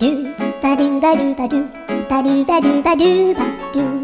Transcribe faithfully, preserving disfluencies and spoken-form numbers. do ba do ba do ba do ba do ba do ba do ba do.